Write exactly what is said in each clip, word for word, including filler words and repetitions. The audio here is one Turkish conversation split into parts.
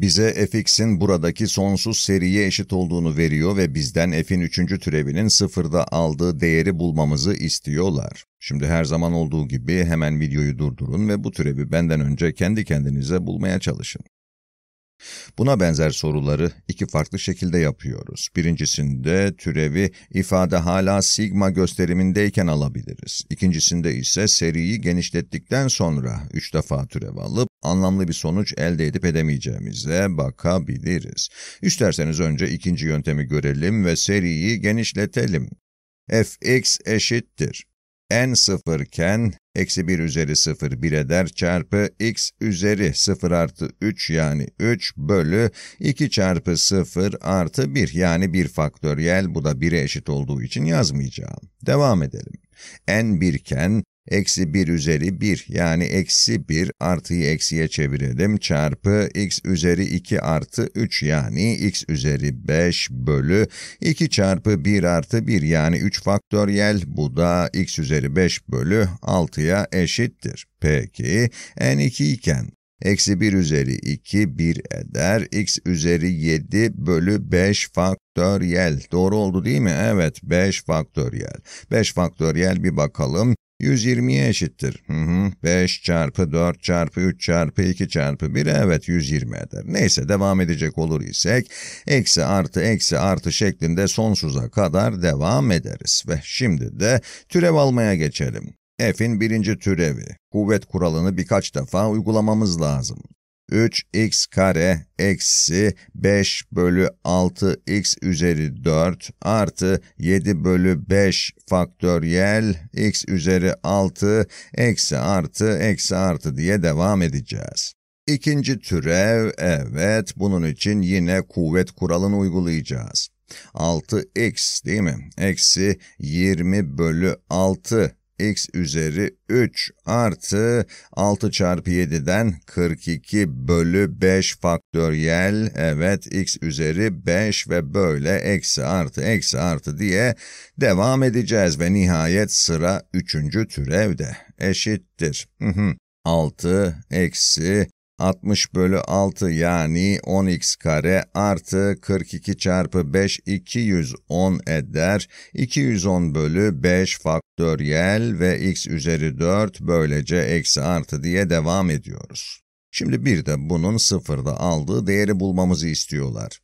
bize fx'in buradaki sonsuz seriye eşit olduğunu veriyor ve bizden f'in üçüncü türevinin sıfırda aldığı değeri bulmamızı istiyorlar. Şimdi her zaman olduğu gibi hemen videoyu durdurun ve bu türevi benden önce kendi kendinize bulmaya çalışın. Buna benzer soruları iki farklı şekilde yapıyoruz. Birincisinde türevi ifade hala sigma gösterimindeyken alabiliriz. İkincisinde ise seriyi genişlettikten sonra üç defa türev alıp anlamlı bir sonuç elde edip edemeyeceğimize bakabiliriz. İsterseniz önce ikinci yöntemi görelim ve seriyi genişletelim. Fx eşittir n sıfır iken eksi bir üzeri sıfır bir eder çarpı x üzeri sıfır artı üç yani üç bölü iki çarpı sıfır artı bir yani bir faktöriyel, bu da bire eşit olduğu için yazmayacağım. Devam edelim. N bir iken eksi bir üzeri bir yani eksi bir artıyı eksiye çevirelim çarpı x üzeri iki artı üç yani x üzeri beş bölü iki çarpı bir artı bir yani üç faktöriyel, bu da x üzeri beş bölü altıya eşittir. Peki n iki iken eksi bir üzeri iki bir eder x üzeri yedi bölü beş faktöriyel, doğru oldu değil mi? Evet, beş faktöriyel. beş faktöriyel bir bakalım. yüz yirmiye eşittir. Hı hı. beş çarpı dört çarpı üç çarpı iki çarpı bir, evet yüz yirmi eder. Neyse, devam edecek olur isek eksi artı eksi artı şeklinde sonsuza kadar devam ederiz. Ve şimdi de türev almaya geçelim. F'in birinci türevi. Kuvvet kuralını birkaç defa uygulamamız lazım. üç x kare eksi beş bölü altı x üzeri dört artı yedi bölü beş faktöriyel x üzeri altı eksi artı eksi artı diye devam edeceğiz. İkinci türev, evet, bunun için yine kuvvet kuralını uygulayacağız. altı x değil mi? Eksi yirmi bölü altı x üzeri üç artı altı çarpı yediden kırk iki bölü beş faktöriyel, evet x üzeri beş ve böyle eksi artı eksi artı diye devam edeceğiz ve nihayet sıra üçüncü türevde eşittir. altı eksi altmış bölü altı yani on x kare artı kırk iki çarpı beş iki yüz on eder. iki yüz on bölü beş faktöriyel ve x üzeri dört böylece eksi artı diye devam ediyoruz. Şimdi bir de bunun sıfırda aldığı değeri bulmamızı istiyorlar.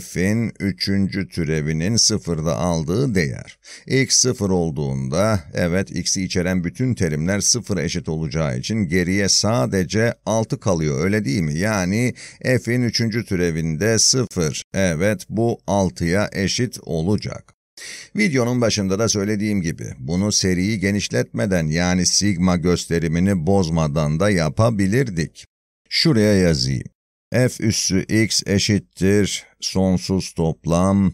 F'in üçüncü türevinin sıfırda aldığı değer. X sıfır olduğunda, evet x'i içeren bütün terimler sıfıra eşit olacağı için geriye sadece altı kalıyor, öyle değil mi? Yani F'in üçüncü türevinde sıfır, evet bu altıya eşit olacak. Videonun başında da söylediğim gibi, bunu seriyi genişletmeden yani sigma gösterimini bozmadan da yapabilirdik. Şuraya yazayım. F üssü x eşittir sonsuz toplam,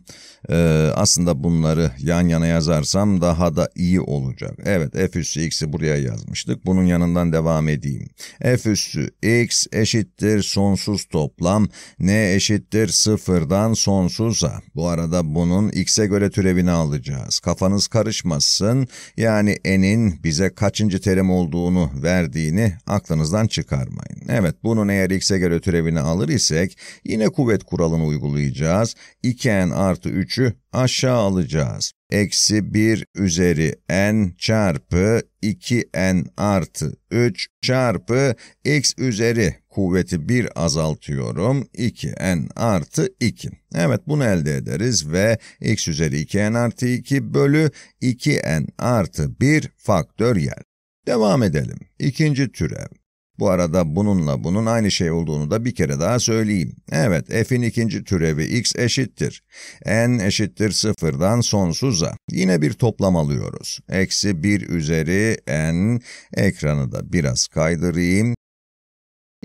ee, aslında bunları yan yana yazarsam daha da iyi olacak. Evet, f üssü x'i buraya yazmıştık, bunun yanından devam edeyim. F üssü x eşittir sonsuz toplam, n eşittir sıfırdan sonsuza. Bu arada bunun x'e göre türevini alacağız. Kafanız karışmasın, yani n'in bize kaçıncı terim olduğunu verdiğini aklınızdan çıkarmayın. Evet, bunun eğer x'e göre türevini alır isek yine kuvvet kuralını uygulayacağız. iki n artı üçü aşağı alacağız. Eksi bir üzeri n çarpı iki n artı üç çarpı x üzeri, kuvveti bir azaltıyorum, iki n artı iki. Evet, bunu elde ederiz ve x üzeri iki n artı iki bölü iki n artı bir faktöriyel. Devam edelim. İkinci türev. Bu arada bununla bunun aynı şey olduğunu da bir kere daha söyleyeyim. Evet, f'in ikinci türevi x eşittir n eşittir sıfırdan sonsuza. Yine bir toplam alıyoruz. Eksi bir üzeri n, ekranı da biraz kaydırayım.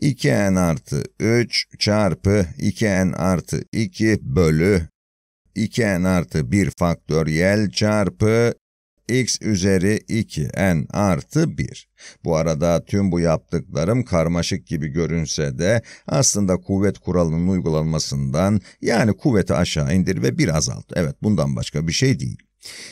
iki n artı üç çarpı iki n artı iki bölü iki n artı bir faktöriyel çarpı x üzeri iki n artı bir. Bu arada tüm bu yaptıklarım karmaşık gibi görünse de aslında kuvvet kuralının uygulanmasından, yani kuvveti aşağı indir ve bir azalt. Evet, bundan başka bir şey değil.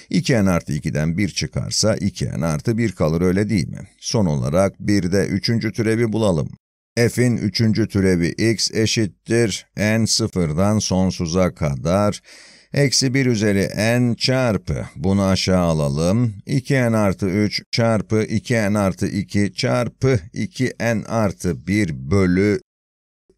iki n artı ikiden bir çıkarsa iki n artı bir kalır, öyle değil mi? Son olarak bir de üçüncü türevi bulalım. f'in üçüncü türevi x eşittir n sıfırdan sonsuza kadar eksi bir üzeri n çarpı, bunu aşağı alalım, iki n artı üç çarpı iki n artı iki çarpı iki n artı bir bölü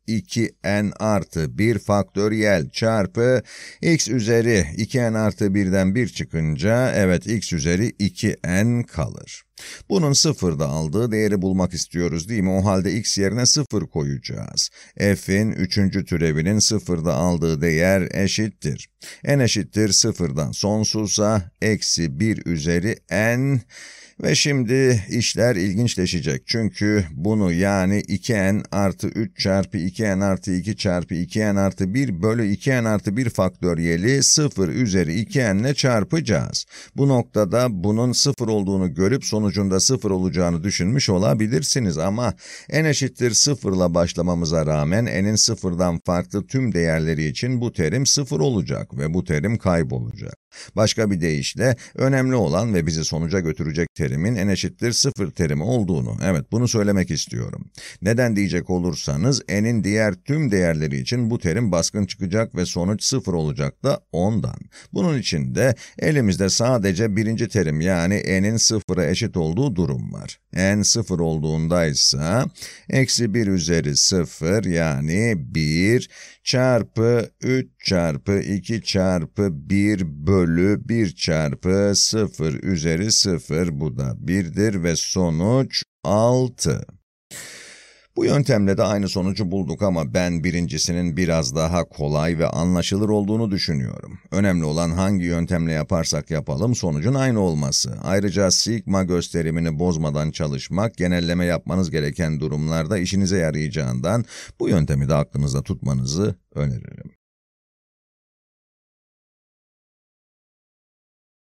iki n artı bir faktöriyel çarpı x üzeri iki n artı birden bir çıkınca, evet, x üzeri iki n kalır. Bunun sıfırda aldığı değeri bulmak istiyoruz değil mi? O halde x yerine sıfır koyacağız. F'in üçüncü türevinin sıfırda aldığı değer eşittir. N eşittir sıfırdan sonsuza eksi bir üzeri n. Ve şimdi işler ilginçleşecek. Çünkü bunu, yani iki n artı üç çarpı iki n artı iki çarpı iki n artı bir bölü iki n artı bir faktöriyeli sıfır üzeri iki n ile çarpacağız. Bu noktada bunun sıfır olduğunu görüp sonucunda sıfır olacağını düşünmüş olabilirsiniz. Ama n eşittir sıfır ile başlamamıza rağmen n'in sıfırdan farklı tüm değerleri için bu terim sıfır olacak ve bu terim kaybolacak. Başka bir deyişle önemli olan ve bizi sonuca götürecek terimin n eşittir sıfır terimi olduğunu, evet, bunu söylemek istiyorum. Neden diyecek olursanız, n'in diğer tüm değerleri için bu terim baskın çıkacak ve sonuç sıfır olacak da ondan. Bunun için de elimizde sadece birinci terim, yani n'in sıfıra eşit olduğu durum var. N sıfır olduğunda ise eksi bir üzeri sıfır, yani bir çarpı üç çarpı iki çarpı bir bölü bölü bir çarpı sıfır üzeri sıfır, bu da birdir ve sonuç altı. Bu yöntemle de aynı sonucu bulduk ama ben birincisinin biraz daha kolay ve anlaşılır olduğunu düşünüyorum. Önemli olan hangi yöntemle yaparsak yapalım sonucun aynı olması. Ayrıca sigma gösterimini bozmadan çalışmak, genelleme yapmanız gereken durumlarda işinize yarayacağından bu yöntemi de aklınızda tutmanızı öneririm.